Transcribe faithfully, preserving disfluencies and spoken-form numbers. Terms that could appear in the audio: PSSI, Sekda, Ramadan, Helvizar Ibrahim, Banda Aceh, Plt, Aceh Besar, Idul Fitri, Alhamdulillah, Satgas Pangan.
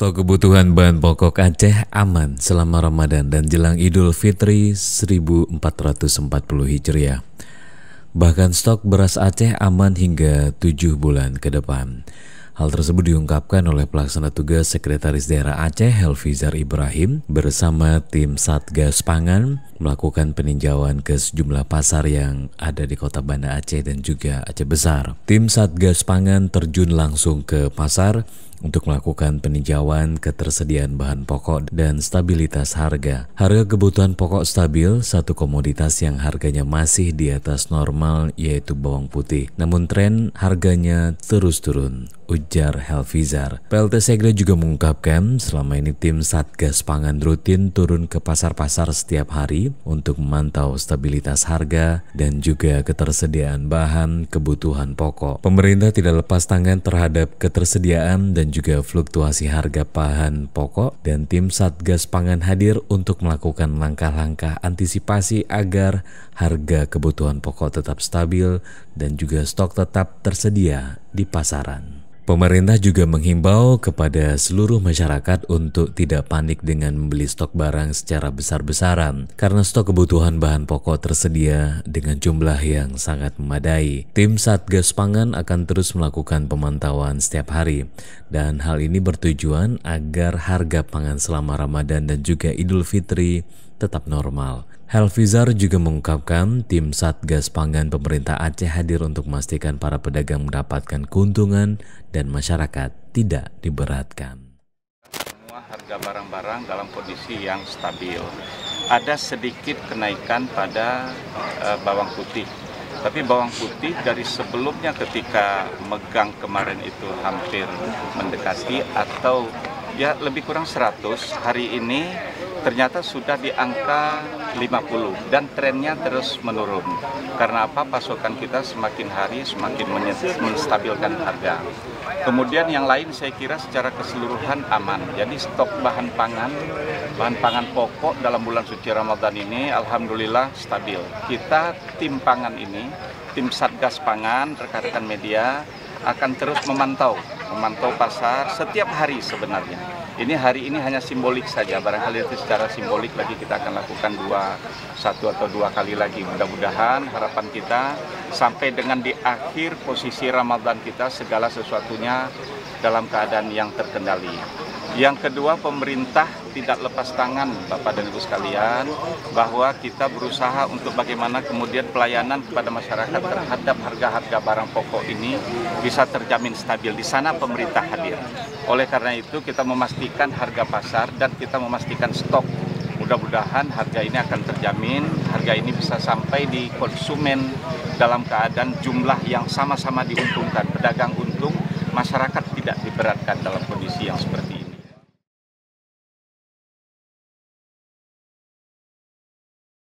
Stok kebutuhan bahan pokok Aceh aman selama Ramadan dan jelang Idul Fitri seribu empat ratus empat puluh Hijriah. Bahkan stok beras Aceh aman hingga tujuh bulan ke depan. Hal tersebut diungkapkan oleh pelaksana tugas Sekretaris Daerah Aceh Helvizar Ibrahim bersama tim Satgas Pangan melakukan peninjauan ke sejumlah pasar yang ada di kota Banda Aceh dan juga Aceh Besar. Tim Satgas Pangan terjun langsung ke pasar untuk melakukan peninjauan ketersediaan bahan pokok dan stabilitas harga. Harga kebutuhan pokok stabil, satu komoditas yang harganya masih di atas normal yaitu bawang putih. Namun tren harganya terus turun, ujar Helvizar. P L T Sekda juga mengungkapkan selama ini tim Satgas Pangan rutin turun ke pasar-pasar setiap hari untuk memantau stabilitas harga dan juga ketersediaan bahan kebutuhan pokok. Pemerintah tidak lepas tangan terhadap ketersediaan dan juga fluktuasi harga bahan pokok, dan tim Satgas Pangan hadir untuk melakukan langkah-langkah antisipasi agar harga kebutuhan pokok tetap stabil dan juga stok tetap tersedia di pasaran. Pemerintah juga menghimbau kepada seluruh masyarakat untuk tidak panik dengan membeli stok barang secara besar-besaran karena stok kebutuhan bahan pokok tersedia dengan jumlah yang sangat memadai. Tim Satgas Pangan akan terus melakukan pemantauan setiap hari dan hal ini bertujuan agar harga pangan selama Ramadan dan juga Idul Fitri tetap normal. Helvizar juga mengungkapkan tim Satgas Pangan pemerintah Aceh hadir untuk memastikan para pedagang mendapatkan keuntungan dan masyarakat tidak diberatkan. Semua harga barang-barang dalam kondisi yang stabil. Ada sedikit kenaikan pada uh, bawang putih. Tapi bawang putih dari sebelumnya ketika megang kemarin itu hampir mendekati atau ya lebih kurang seratus, hari ini ternyata sudah di angka lima puluh dan trennya terus menurun. Karena apa? Pasokan kita semakin hari semakin menstabilkan harga. Kemudian yang lain saya kira secara keseluruhan aman. Jadi stok bahan pangan, bahan pangan pokok dalam bulan suci Ramadan ini alhamdulillah stabil. Kita tim pangan ini, tim Satgas Pangan, rekan-rekan media akan terus memantau, memantau pasar setiap hari sebenarnya. Ini hari ini hanya simbolik saja, barangkali itu secara simbolik lagi kita akan lakukan dua, satu atau dua kali lagi. Mudah-mudahan harapan kita sampai dengan di akhir posisi Ramadan kita segala sesuatunya dalam keadaan yang terkendali. Yang kedua, pemerintah tidak lepas tangan, Bapak dan Ibu sekalian, bahwa kita berusaha untuk bagaimana kemudian pelayanan kepada masyarakat terhadap harga-harga barang pokok ini bisa terjamin stabil. Di sana pemerintah hadir. Oleh karena itu kita memastikan harga pasar dan kita memastikan stok. Mudah-mudahan harga ini akan terjamin, harga ini bisa sampai di konsumen dalam keadaan jumlah yang sama-sama diuntungkan. Pedagang untung, masyarakat tidak diberatkan dalam kondisi yang seperti ini.